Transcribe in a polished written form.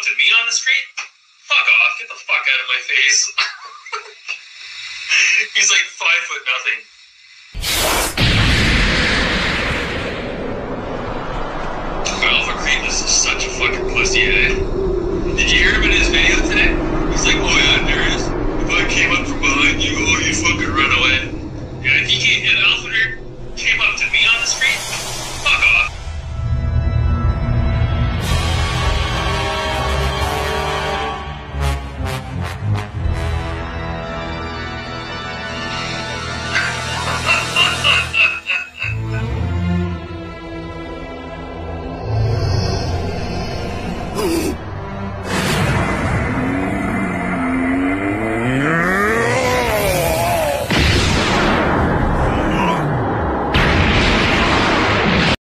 looked at me on the street? Fuck off, get the fuck out of my face. He's like 5'0". Alpha Creep is such a fucking pussy, eh? Did you hear him?